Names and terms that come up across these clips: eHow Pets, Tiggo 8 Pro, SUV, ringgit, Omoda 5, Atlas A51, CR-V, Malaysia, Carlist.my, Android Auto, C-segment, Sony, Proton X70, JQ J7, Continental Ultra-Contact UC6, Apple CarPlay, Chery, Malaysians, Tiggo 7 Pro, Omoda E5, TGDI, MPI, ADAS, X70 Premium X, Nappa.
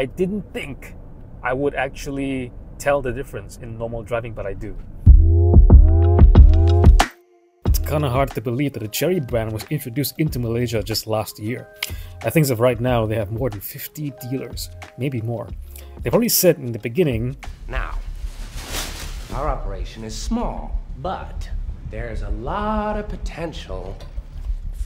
I didn't think I would actually tell the difference in normal driving, but I do. It's kind of hard to believe that the Chery brand was introduced into Malaysia just last year. I think as of right now, they have more than 50 dealers, maybe more. They've already said in the beginning, now, our operation is small, but there's a lot of potential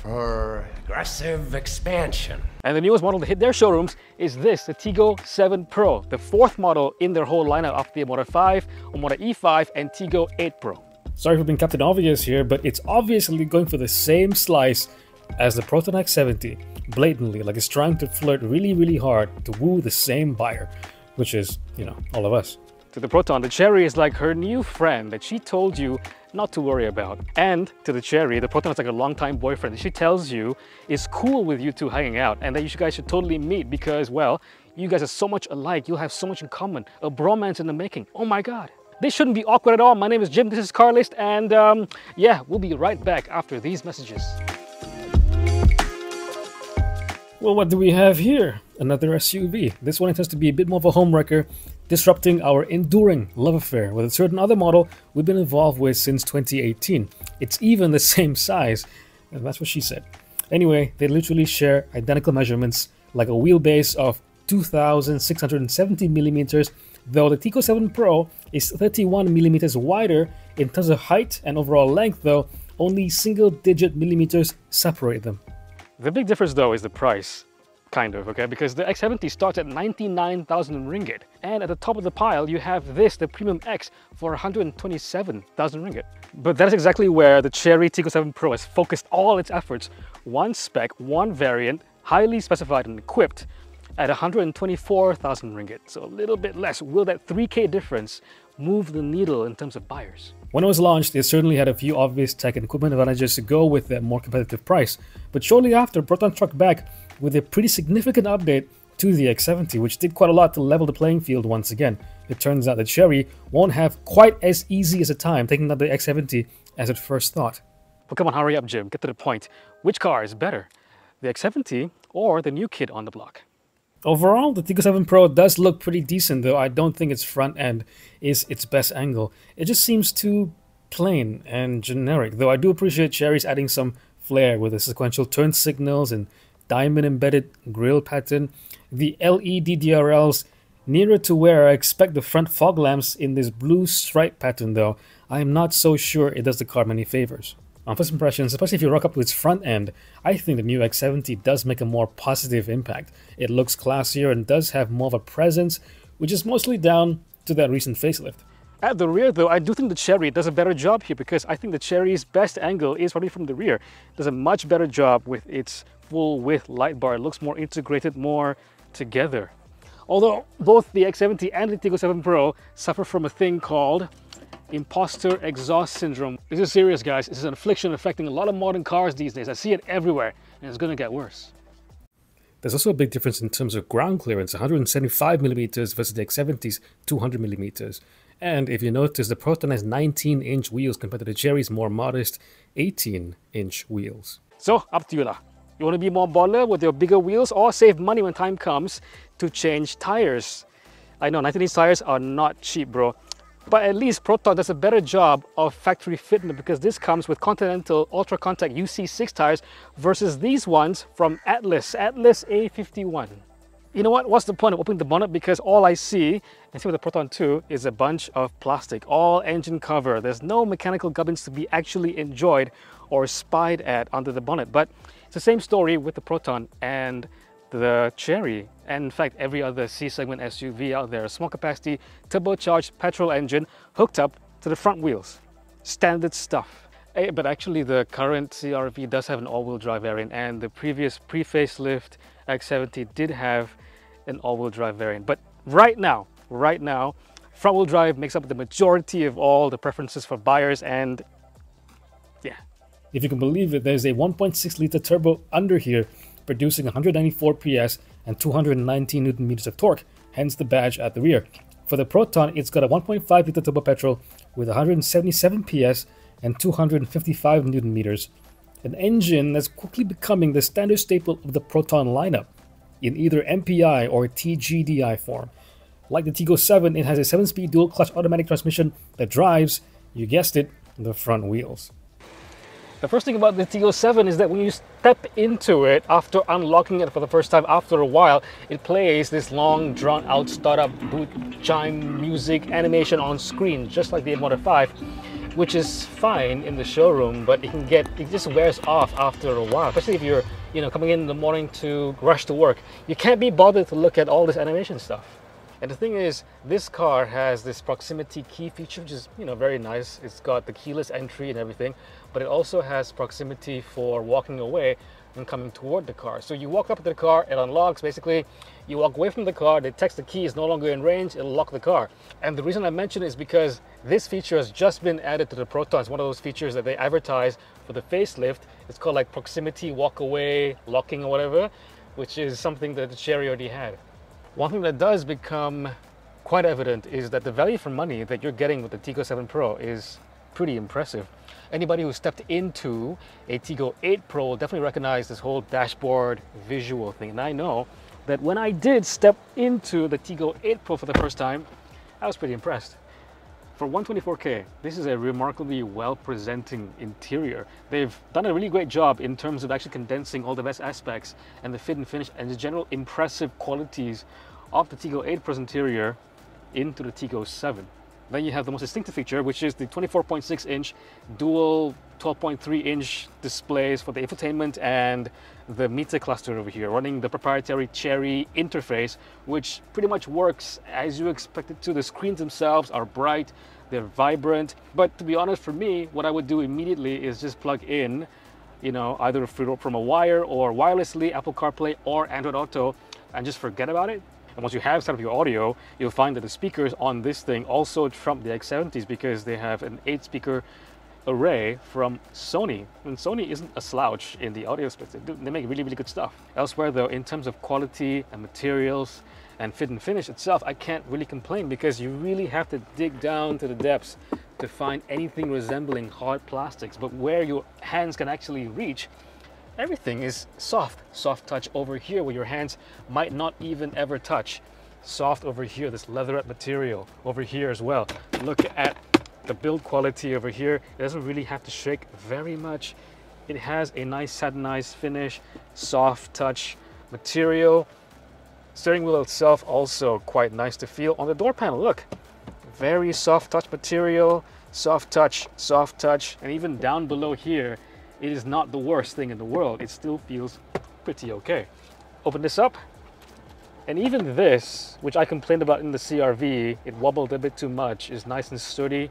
for aggressive expansion. And the newest model to hit their showrooms is this, the Tiggo 7 Pro, the fourth model in their whole lineup of the Omoda 5, Omoda E5, and Tiggo 8 Pro. Sorry for being Captain Obvious here, but it's obviously going for the same slice as the Proton X70, blatantly, like it's trying to flirt really, really hard to woo the same buyer, which is, you know, all of us. To the Proton, the Chery is like her new friend that she told you not to worry about. And to the Chery, the Proton is like a longtime boyfriend that she tells you is cool with you two hanging out and that you guys should totally meet because, well, you guys are so much alike, you'll have so much in common, a bromance in the making. Oh my God. This shouldn't be awkward at all. My name is Jim, this is CarList, and yeah, we'll be right back after these messages. Well, what do we have here? Another SUV. This one tends to be a bit more of a home wrecker, disrupting our enduring love affair with a certain other model we've been involved with since 2018. It's even the same size, and that's what she said. Anyway, they literally share identical measurements, like a wheelbase of 2,670 millimeters, though the Tiggo 7 Pro is 31 millimeters wider. In terms of height and overall length, though, only single-digit millimeters separate them. The big difference, though, is the price. Kind of, okay, because the X70 starts at 99,000 ringgit, and at the top of the pile you have this, the Premium X, for 127,000 ringgit. But that is exactly where the Chery Tiggo 7 Pro has focused all its efforts. One spec, one variant, highly specified and equipped, at 124,000 ringgit, so a little bit less. Will that 3K difference move the needle in terms of buyers? When it was launched, it certainly had a few obvious tech and equipment advantages to go with that more competitive price. But shortly after, Proton struck back with a pretty significant update to the X70, which did quite a lot to level the playing field once again. It turns out that Chery won't have quite as easy as a time taking out the X70 as at first thought. Well, come on, hurry up, Jim. Get to the point. Which car is better, the X70 or the new kid on the block? Overall, the Tiggo 7 Pro does look pretty decent, though I don't think its front end is its best angle. It just seems too plain and generic, though I do appreciate Chery's adding some flair with the sequential turn signals and diamond-embedded grille pattern. The LED DRLs nearer to where I expect the front fog lamps in this blue stripe pattern, though I am not so sure it does the car many favors. On first impressions, especially if you rock up to its front end, I think the new X70 does make a more positive impact. It looks classier and does have more of a presence, which is mostly down to that recent facelift. At the rear, though, I do think the Chery does a better job here because I think the Chery's best angle is probably from the rear. It does a much better job with its full-width light bar. It looks more integrated, more together. Although both the X70 and the Tiggo 7 Pro suffer from a thing called imposter exhaust syndrome. This is serious, guys. This is an affliction affecting a lot of modern cars these days. I see it everywhere, and it's gonna get worse. There's also a big difference in terms of ground clearance, 175 millimeters versus the X70's 200 millimeters. And if you notice, the Proton has 19-inch wheels compared to the Chery's more modest 18-inch wheels. So, up to you lah. You wanna be more baller with your bigger wheels or save money when time comes to change tires? I know, 19-inch tires are not cheap, bro. But at least Proton does a better job of factory fitment because this comes with Continental Ultra-Contact UC6 tires versus these ones from Atlas A51. You know what? What's the point of opening the bonnet? Because all I see, and see with the Proton 2, is a bunch of plastic, all engine cover. There's no mechanical gubbins to be actually enjoyed or spied at under the bonnet. But it's the same story with the Proton and the Chery, and in fact every other C-segment SUV out there. A small capacity turbocharged petrol engine hooked up to the front wheels. Standard stuff. But actually the current CR-V does have an all-wheel drive variant, and the previous pre-facelift X70 did have an all-wheel drive variant. But right now, front-wheel drive makes up the majority of all the preferences for buyers, and yeah. If you can believe it, there's a 1.6 liter turbo under here, producing 194 PS and 219 Newton meters of torque, hence the badge at the rear. For the Proton, it's got a 1.5 liter turbo petrol with 177 PS and 255 Newton meters, an engine that's quickly becoming the standard staple of the Proton lineup. in either MPI or TGDI form. Like the Tiggo 7, it has a 7-speed dual-clutch automatic transmission that drives, you guessed it, the front wheels. The first thing about the Tiggo 7 is that when you step into it, after unlocking it for the first time after a while, it plays this long, drawn-out startup boot chime music animation on screen, just like the Omoda 5, which is fine in the showroom, but it just wears off after a while, especially if you're coming in the morning to rush to work. You can't be bothered to look at all this animation stuff. And the thing is, this car has this proximity key feature, which is, very nice. It's got the keyless entry and everything, but it also has proximity for walking away and coming toward the car. So you walk up to the car, it unlocks basically. You walk away from the car, it detects the key is no longer in range, it'll lock the car. And the reason I mention it is because this feature has just been added to the Proton. It's one of those features that they advertise for the facelift. It's called like proximity, walk away, locking or whatever, which is something that the Chery already had. One thing that does become quite evident is that the value for money that you're getting with the Tiggo 7 Pro is pretty impressive. Anybody who stepped into a Tiggo 8 Pro will definitely recognize this whole dashboard visual thing. And I know that when I did step into the Tiggo 8 Pro for the first time, I was pretty impressed. For 124K, this is a remarkably well-presenting interior. They've done a really great job in terms of actually condensing all the best aspects and the fit and finish and the general impressive qualities of the Tiggo 8 Pro's interior into the Tiggo 7. Then you have the most distinctive feature, which is the 24.6-inch dual 12.3-inch displays for the infotainment and the meter cluster over here, running the proprietary Chery interface, which pretty much works as you expect it to. The screens themselves are bright, they're vibrant, but to be honest, for me, what I would do immediately is just plug in, either from a wire or wirelessly, Apple CarPlay or Android Auto, and just forget about it. And once you have set up your audio, you'll find that the speakers on this thing also trump the X70s because they have an 8-speaker array from Sony, and Sony isn't a slouch in the audio space. They make really, really good stuff. Elsewhere though, in terms of quality and materials and fit and finish itself, I can't really complain because you really have to dig down to the depths to find anything resembling hard plastics. But where your hands can actually reach, everything is soft. Soft touch over here where your hands might not even ever touch. Soft over here, this leatherette material over here as well. Look at the build quality over here. It doesn't really have to shake very much. It has a nice satinized finish, soft touch material. Steering wheel itself also quite nice to feel. On the door panel, look, very soft touch material, soft touch, and even down below here, it is not the worst thing in the world. It still feels pretty okay. Open this up. And even this, which I complained about in the CR-V, it wobbled a bit too much, is nice and sturdy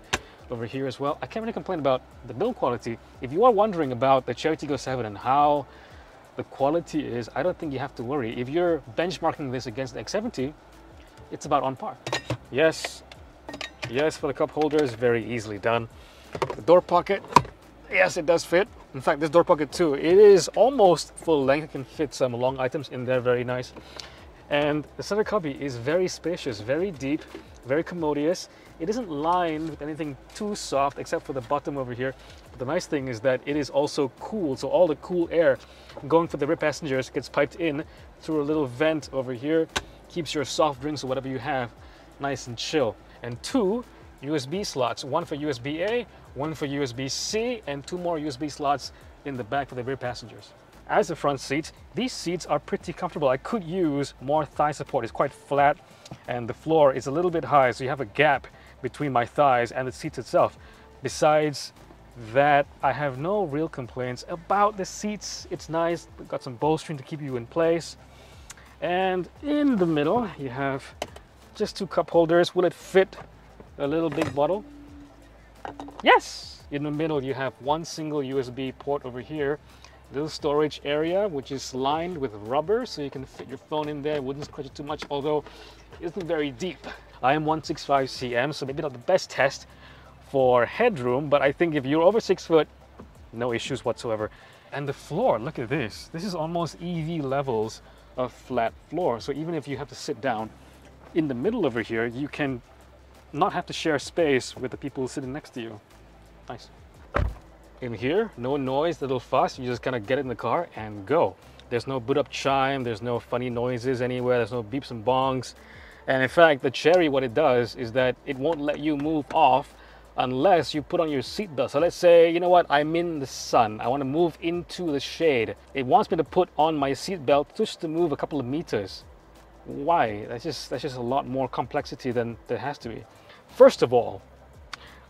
over here as well. I can't really complain about the build quality. If you are wondering about the Chery Tiggo 7 and how the quality is, I don't think you have to worry. If you're benchmarking this against the X70, it's about on par. Yes, yes, for the cup holders, very easily done. The door pocket, yes, it does fit. In fact, this door pocket too, it is almost full length. It can fit some long items in there, very nice. And the center cubby is very spacious, very deep, very commodious. It isn't lined with anything too soft except for the bottom over here. But the nice thing is that it is also cool, so all the cool air going for the rear passengers gets piped in through a little vent over here, keeps your soft drinks or whatever you have nice and chill. And 2 USB slots, one for USB-A, one for USB-C, and 2 more USB slots in the back for the rear passengers. As the front seats, these seats are pretty comfortable. I could use more thigh support. It's quite flat and the floor is a little bit high, so you have a gap between my thighs and the seats itself. Besides that, I have no real complaints about the seats. It's nice, we've got some bowstring to keep you in place. And in the middle, you have just 2 cup holders. Will it fit a little big bottle? Yes! In the middle, you have one single USB port over here. Little storage area which is lined with rubber so you can fit your phone in there, wouldn't scratch it too much, although it isn't very deep. I am 165 cm, so maybe not the best test for headroom, but I think if you're over 6 foot, no issues whatsoever. And the floor, look at this. This is almost EV levels of flat floor, so even if you have to sit down in the middle over here, you can not have to share space with the people sitting next to you. Nice. In here, no noise, little fuss, you just kind of get in the car and go. There's no boot up chime, there's no funny noises anywhere, there's no beeps and bongs. And in fact, the Chery, what it does is that it won't let you move off unless you put on your seatbelt. So let's say, you know what, I'm in the sun, I want to move into the shade. It wants me to put on my seatbelt just to move a couple of meters. Why? That's just a lot more complexity than there has to be. First of all,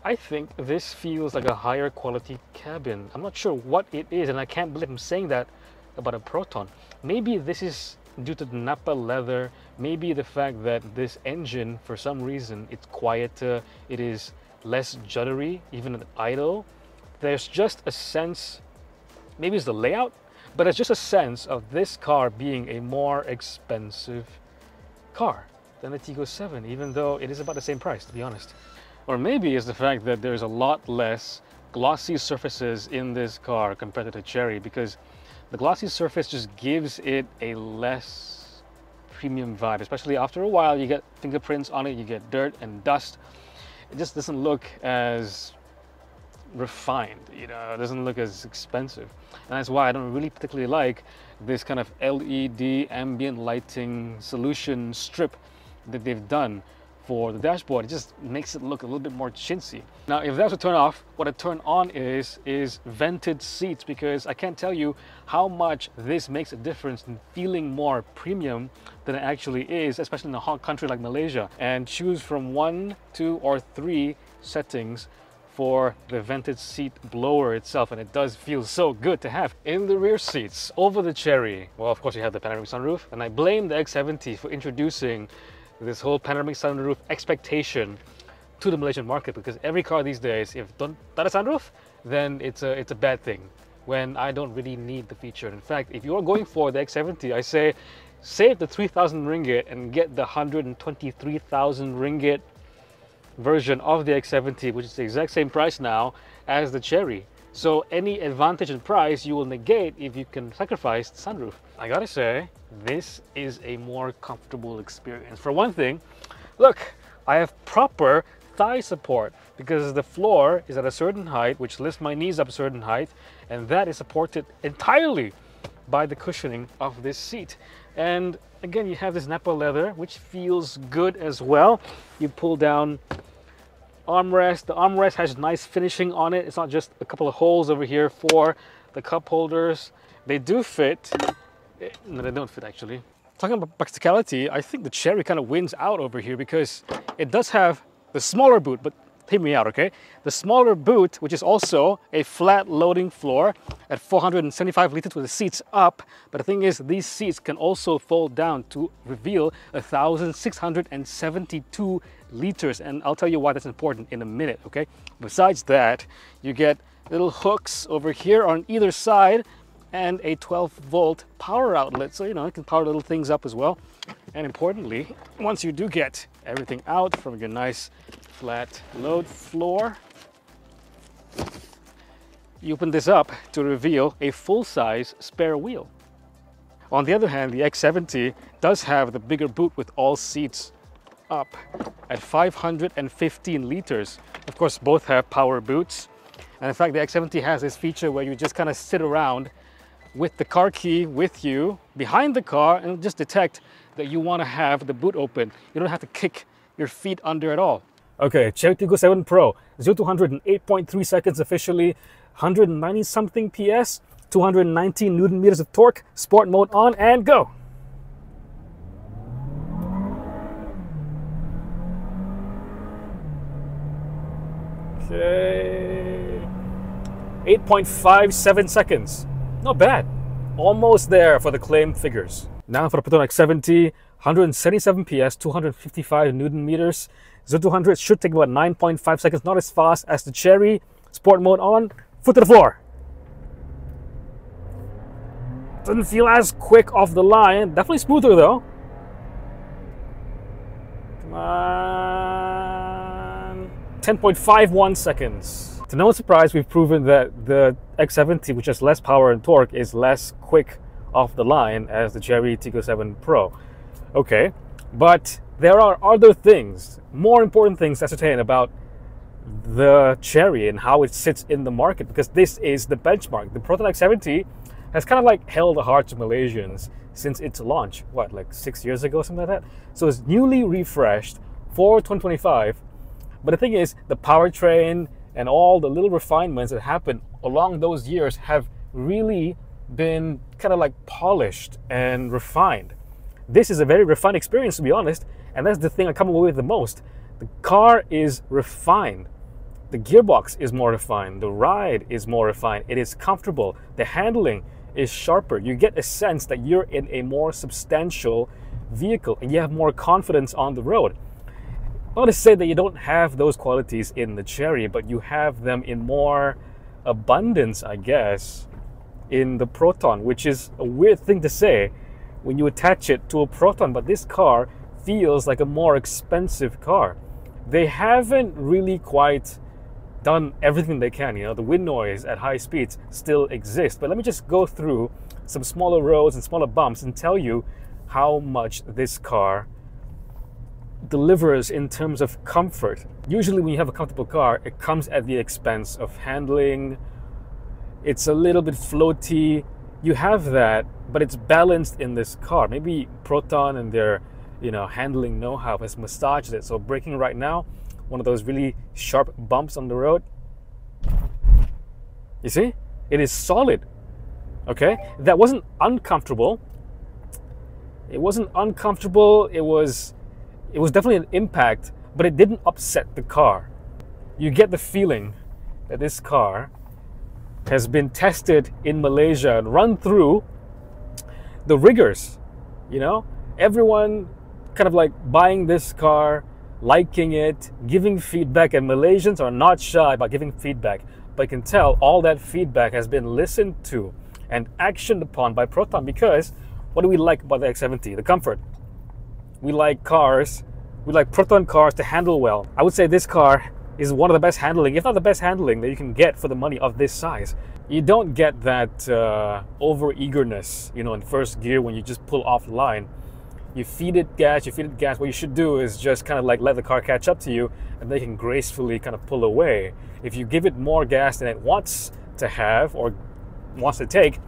I think this feels like a higher quality cabin. I'm not sure what it is, and I can't believe I'm saying that about a Proton. Maybe this is due to the Nappa leather, maybe the fact that this engine, for some reason, it's quieter, it is less juddery, even at idle. There's just a sense, maybe it's the layout, but it's just a sense of this car being a more expensive car than the Tiggo 7, even though it is about the same price, to be honest. Or maybe it's the fact that there's a lot less glossy surfaces in this car compared to the Chery, because the glossy surface just gives it a less premium vibe, especially after a while. You get fingerprints on it, you get dirt and dust. It just doesn't look as refined, you know, it doesn't look as expensive. And that's why I don't really particularly like this kind of LED ambient lighting solution strip that they've done for the dashboard. It just makes it look a little bit more chintzy. Now, if that's a turn off, what a turn on is vented seats, because I can't tell you how much this makes a difference in feeling more premium than it actually is, especially in a hot country like Malaysia. And choose from 1, 2, or 3 settings for the vented seat blower itself, and it does feel so good to have. In the rear seats, over the Chery, well, of course you have the panoramic sunroof, and I blame the X70 for introducing this whole panoramic sunroof expectation to the Malaysian market, because every car these days, if don't have a sunroof, then it's a bad thing, when I don't really need the feature. In fact, if you're going for the X70, I say save the 3,000 ringgit and get the 123,000 ringgit version of the X70, which is the exact same price now as the Chery. So any advantage in price you will negate if you can sacrifice the sunroof. I gotta say, this is a more comfortable experience. For one thing, look, I have proper thigh support, because the floor is at a certain height, which lifts my knees up a certain height, and that is supported entirely by the cushioning of this seat. And again, you have this Nappa leather, which feels good as well. You pull down armrest. The armrest has nice finishing on it. It's not just a couple of holes over here for the cup holders. They do fit. No, they don't fit, actually. Talking about practicality, I think the Chery kind of wins out over here, because it does have the smaller boot, but hear me out, okay? The smaller boot, which is also a flat loading floor at 475 liters with the seats up. But the thing is, these seats can also fold down to reveal 1,672 liters. And I'll tell you why that's important in a minute, okay? Besides that, you get little hooks over here on either side and a 12-volt power outlet. So, you know, you can power little things up as well. And importantly, once you do get everything out from your nice flat load floor, you open this up to reveal a full-size spare wheel. On the other hand, the X70 does have the bigger boot with all seats up at 515 liters. Of course, both have power boots. And in fact, the X70 has this feature where you just kind of sit around with the car key with you behind the car, and it'll just detect that you want to have the boot open. You don't have to kick your feet under at all. Okay, Chery Tiggo 7 Pro, 0 to 100 in 8.3 seconds officially, 190 something PS, 219 newton meters of torque, sport mode on, and go! Okay, 8.57 seconds. Not bad. Almost there for the claim figures. Now for the Proton X70, 177 PS, 255 newton meters. 0-100 should take about 9.5 seconds, not as fast as the Chery. Sport mode on, foot to the floor. Doesn't feel as quick off the line, definitely smoother though. Come on. 10.51 seconds. To no one's surprise, we've proven that the X70, which has less power and torque, is less quick off the line as the Chery Tiggo 7 Pro. Okay, but there are other things, more important things to ascertain about the Chery and how it sits in the market, because this is the benchmark. The Proton X70 That's kind of like held the hearts of Malaysians since its launch, what, like 6 years ago, something like that? So it's newly refreshed for 2025. But the thing is, the powertrain and all the little refinements that happened along those years have really been kind of like polished and refined. This is a very refined experience, to be honest, and that's the thing I come away with the most. The car is refined. The gearbox is more refined. The ride is more refined. It is comfortable. The handling is sharper. You get a sense that you're in a more substantial vehicle and you have more confidence on the road. Not to say that you don't have those qualities in the Chery, but you have them in more abundance, I guess, in the Proton, which is a weird thing to say when you attach it to a Proton, but this car feels like a more expensive car. They haven't really quite done everything they can. You know, the wind noise at high speeds still exists, but let me just go through some smaller roads and smaller bumps and tell you how much this car delivers in terms of comfort. Usually when you have a comfortable car, it comes at the expense of handling. It's a little bit floaty. You have that, but it's balanced in this car. Maybe Proton and their, you know, handling know-how has massaged it. So braking right now, one of those really sharp bumps on the road. You see? It is solid. Okay? That wasn't uncomfortable. It wasn't uncomfortable. It was definitely an impact, but it didn't upset the car. You get the feeling that this car has been tested in Malaysia and run through the rigors. You know, everyone kind of like buying this car, liking it, giving feedback, and Malaysians are not shy about giving feedback, but you can tell all that feedback has been listened to and actioned upon by Proton. Because what do we like about the X70? The comfort. We like cars, we like Proton cars to handle well. I would say this car is one of the best handling, if not the best handling, that you can get for the money of this size. You don't get that over-eagerness, you know, in first gear when you just pull off the line. You feed it gas, you feed it gas. What you should do is just kind of like let the car catch up to you and they can gracefully kind of pull away. If you give it more gas than it wants to have or wants to take,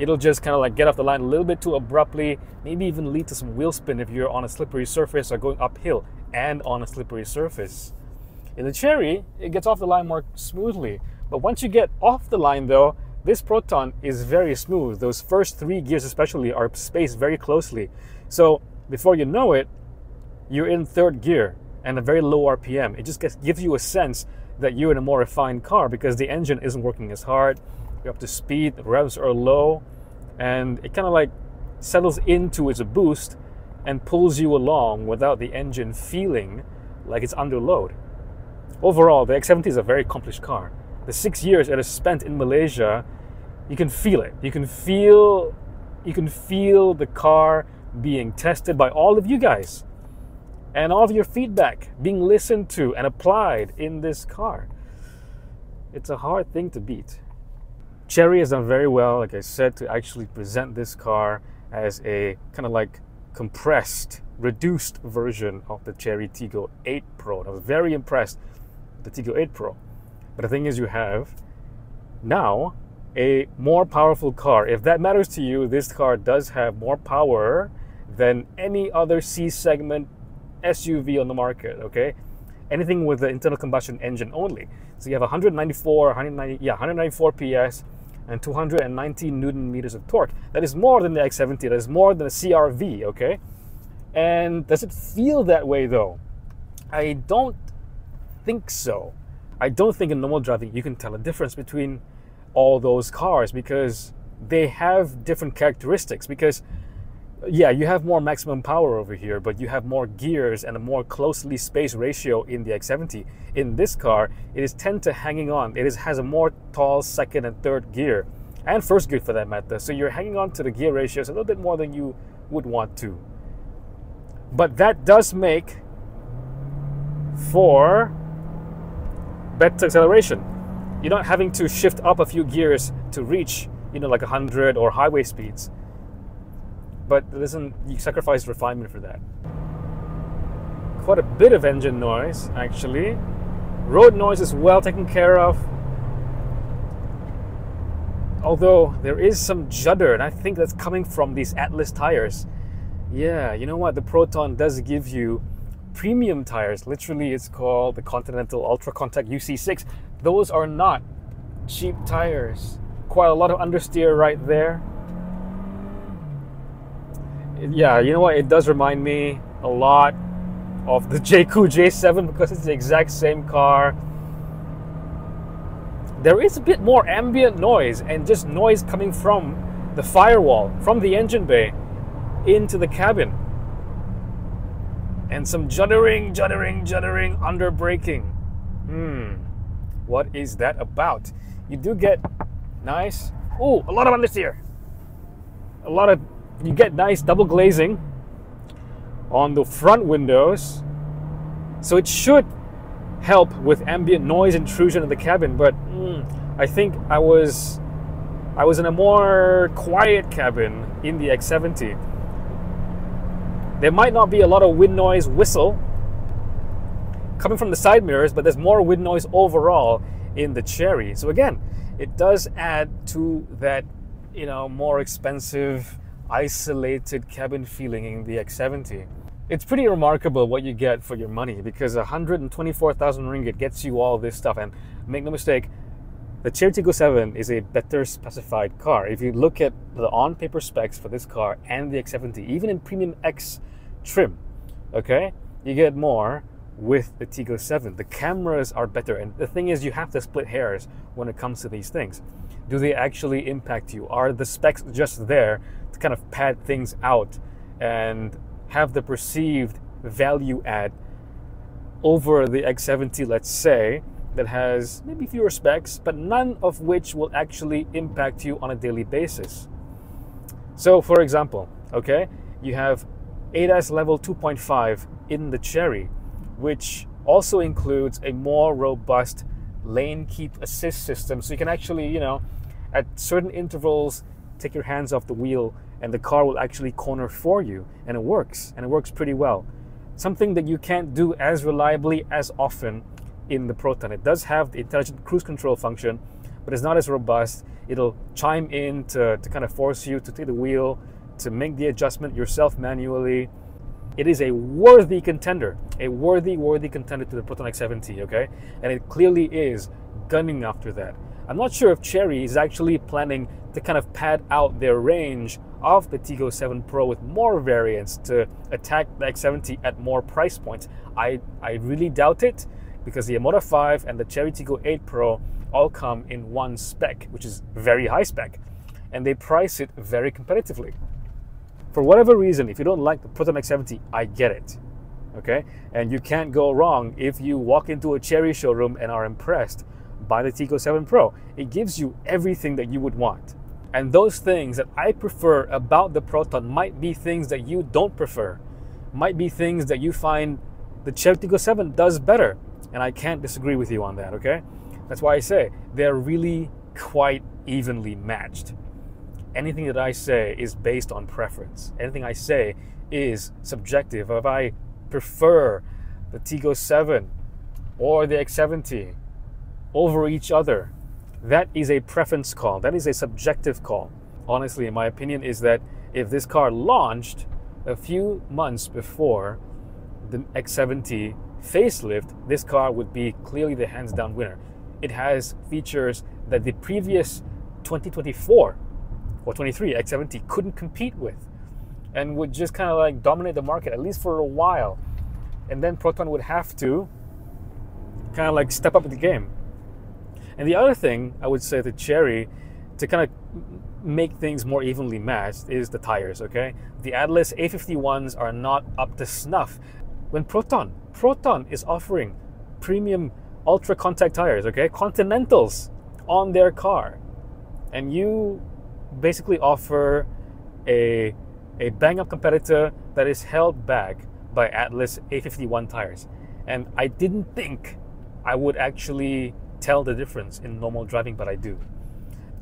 it'll just kind of like get off the line a little bit too abruptly, maybe even lead to some wheel spin if you're on a slippery surface or going uphill and on a slippery surface. In the Chery, it gets off the line more smoothly. But once you get off the line though, this Proton is very smooth. Those first three gears especially are spaced very closely. So before you know it, you're in third gear and a very low RPM. It just gives you a sense that you're in a more refined car because the engine isn't working as hard. You're up to speed, the revs are low, and it kind of like settles into its boost and pulls you along without the engine feeling like it's under load. Overall, the X70 is a very accomplished car. The 6 years it has spent in Malaysia, you can feel it. You can feel the car being tested by all of you guys and all of your feedback being listened to and applied in this car. It's a hard thing to beat. Chery has done very well, like I said, to actually present this car as a kind of like compressed, reduced version of the Chery Tiggo 8 Pro. And I was very impressed with the Tiggo 8 Pro. But the thing is, you have now a more powerful car. If that matters to you, this car does have more power than any other C-segment SUV on the market, okay? Anything with the internal combustion engine only. So you have 194 PS, and 219 newton meters of torque. That is more than the X70, that is more than a CR-V, okay? And does it feel that way though? I don't think so. I don't think in normal driving you can tell a difference between all those cars because they have different characteristics. Because yeah, you have more maximum power over here, but you have more gears and a more closely spaced ratio in the X70. In this car, it is tend to hanging on. It has a more tall second and third gear, and first gear for that matter. So you're hanging on to the gear ratios a little bit more than you would want to. But that does make for better acceleration. You're not having to shift up a few gears to reach, you know, like 100 or highway speeds. But listen, you sacrifice refinement for that. Quite a bit of engine noise, actually. Road noise is well taken care of. although there is some judder, and I think that's coming from these Atlas tires. Yeah, you know what, the Proton does give you premium tires. Literally, it's called the Continental Ultra-Contact UC6. Those are not cheap tires. Quite a lot of understeer right there. Yeah, you know what, it does remind me a lot of the JQ J7 because it's the exact same car. There is a bit more ambient noise and just noise coming from the firewall, from the engine bay into the cabin. And some juddering under braking. What is that about? You do get nice, oh, a lot of understeer. A lot of, you get nice double glazing on the front windows. So it should help with ambient noise intrusion in the cabin, but I think I was in a more quiet cabin in the X70. There might not be a lot of wind noise whistle coming from the side mirrors, but there's more wind noise overall in the Chery. So again, it does add to that, you know, more expensive, isolated cabin feeling in the X70. It's pretty remarkable what you get for your money, because 124,000 ringgit gets you all this stuff. And make no mistake, the Chery Tiggo 7 is a better specified car. If you look at the on-paper specs for this car and the X70, even in Premium X trim, okay, you get more with the Tiggo 7. The cameras are better, and the thing is, you have to split hairs when it comes to these things. Do they actually impact you? Are the specs just there to kind of pad things out and have the perceived value add over the X70, let's say, that has maybe fewer specs, but none of which will actually impact you on a daily basis? So for example, okay, you have ADAS level 2.5 in the Chery, which also includes a more robust lane keep assist system. So you can actually, you know, at certain intervals, take your hands off the wheel and the car will actually corner for you, and it works, and it works pretty well. Something that you can't do as reliably as often in the Proton. It does have the intelligent cruise control function, but it's not as robust. It'll chime in to kind of force you to take the wheel, to make the adjustment yourself manually. It is a worthy contender, a worthy contender to the Proton X70, okay? And it clearly is gunning after that. I'm not sure if Chery is actually planning to kind of pad out their range of the Tiggo 7 Pro with more variants to attack the X70 at more price points. I really doubt it, because the Omoda 5 and the Chery Tiggo 8 Pro all come in one spec, which is very high spec, and they price it very competitively. For whatever reason, if you don't like the Proton X70, I get it, okay? And you can't go wrong if you walk into a Chery showroom and are impressed by the Tiggo 7 Pro. It gives you everything that you would want. And those things that I prefer about the Proton might be things that you don't prefer, might be things that you find the Chery Tiggo 7 does better. And I can't disagree with you on that, okay? That's why I say they're really quite evenly matched. Anything that I say is based on preference. Anything I say is subjective. If I prefer the Tiggo 7 or the X70 over each other, that is a preference call. That is a subjective call. Honestly, my opinion is that if this car launched a few months before the X70 facelift, this car would be clearly the hands-down winner. It has features that the previous 2024 or 23 X70 couldn't compete with, and would just kind of like dominate the market, at least for a while. And then Proton would have to kind of like step up the game. And the other thing I would say to Chery to kind of make things more evenly matched is the tires, okay? The Atlas A51s are not up to snuff. When Proton is offering premium ultra contact tires, okay, Continentals on their car, and you basically offer a bang-up competitor that is held back by Atlas A51 tires. And I didn't think I would actually tell the difference in normal driving, but I do.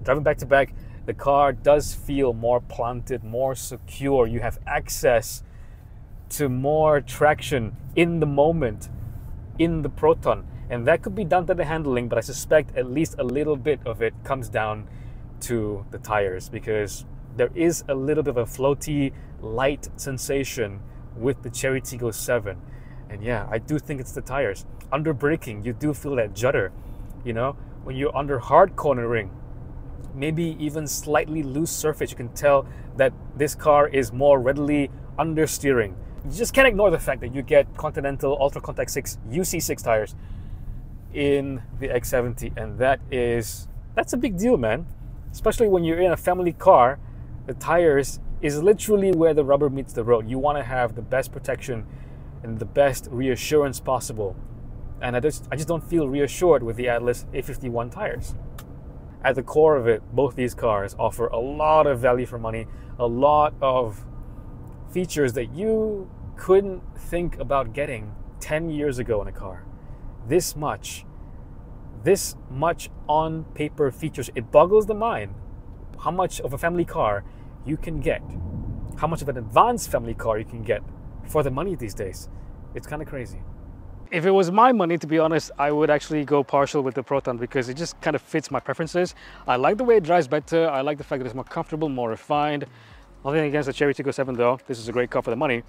Driving back-to-back, the car does feel more planted, more secure. You have access to more traction in the moment in the Proton. And that could be down to the handling, but I suspect at least a little bit of it comes down to the tires, because there is a little bit of a floaty, light sensation with the Chery Tiggo 7. And yeah, I do think it's the tires. Under braking, you do feel that judder, you know? When you're under hard cornering, maybe even slightly loose surface, you can tell that this car is more readily understeering. You just can't ignore the fact that you get Continental Ultra-Contact UC6 tires in the X70, and that's a big deal, man. Especially when you're in a family car, the tires is literally where the rubber meets the road. You want to have the best protection and the best reassurance possible. And I just don't feel reassured with the Atlas A51 tires. At the core of it, both these cars offer a lot of value for money, a lot of features that you couldn't think about getting 10 years ago in a car. This much on paper features. It boggles the mind how much of a family car you can get, how much of an advanced family car you can get for the money these days. It's kind of crazy. If it was my money, to be honest, I would actually go partial with the Proton because it just kind of fits my preferences. I like the way it drives better. I like the fact that it's more comfortable, more refined. Nothing against the Chery Tiggo 7 though. This is a great car for the money.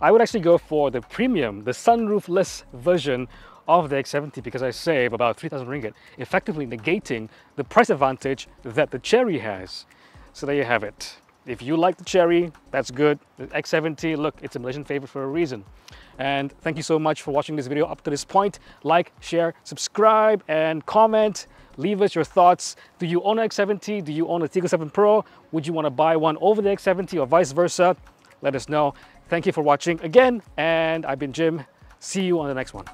I would actually go for the premium, the sunroofless version of the X70 because I save about 3,000 ringgit, effectively negating the price advantage that the Chery has. So there you have it. If you like the Chery, that's good. The X70, look, it's a Malaysian favorite for a reason. And thank you so much for watching this video up to this point. Like, share, subscribe, and comment. Leave us your thoughts. Do you own an X70? Do you own a Tiggo 7 Pro? Would you want to buy one over the X70 or vice versa? Let us know. Thank you for watching again. And I've been Jim. See you on the next one.